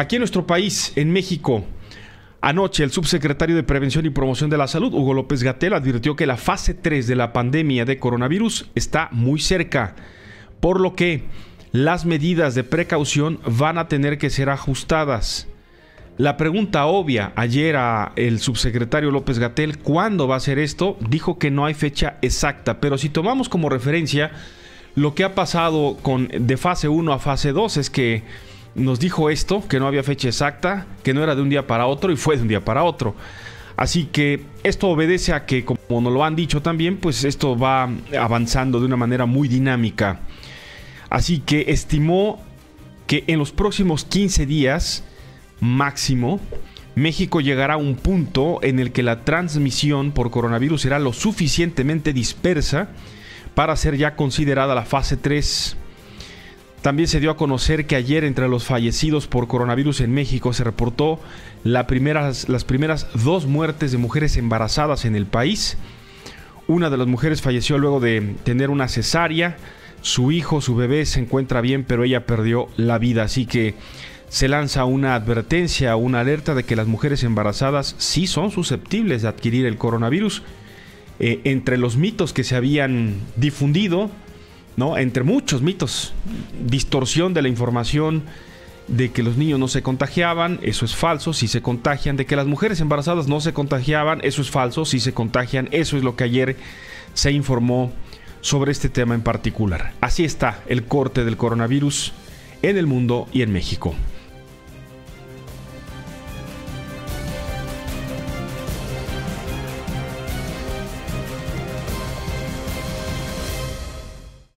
Aquí en nuestro país, en México, anoche el subsecretario de Prevención y Promoción de la Salud, Hugo López-Gatell, advirtió que la fase 3 de la pandemia de coronavirus está muy cerca, por lo que las medidas de precaución van a tener que ser ajustadas. La pregunta obvia ayer al subsecretario López-Gatell, ¿cuándo va a hacer esto? Dijo que no hay fecha exacta, pero si tomamos como referencia lo que ha pasado de fase 1 a fase 2 es que nos dijo esto, que no había fecha exacta, que no era de un día para otro y fue de un día para otro. Así que esto obedece a que, como nos lo han dicho también, pues esto va avanzando de una manera muy dinámica. Así que estimó que en los próximos 15 días... máximo, México llegará a un punto en el que la transmisión por coronavirus será lo suficientemente dispersa para ser ya considerada la fase 3. También se dio a conocer que ayer entre los fallecidos por coronavirus en México se reportó las primeras dos muertes de mujeres embarazadas en el país. Una de las mujeres falleció luego de tener una cesárea. Su hijo, su bebé se encuentra bien, pero ella perdió la vida, así que se lanza una advertencia, una alerta de que las mujeres embarazadas sí son susceptibles de adquirir el coronavirus. Entre los mitos que se habían difundido, ¿no? Entre muchos mitos, distorsión de la información de que los niños no se contagiaban, eso es falso, sí se contagian, de que las mujeres embarazadas no se contagiaban, eso es falso, sí se contagian, eso es lo que ayer se informó sobre este tema en particular. Así está el corte del coronavirus en el mundo y en México.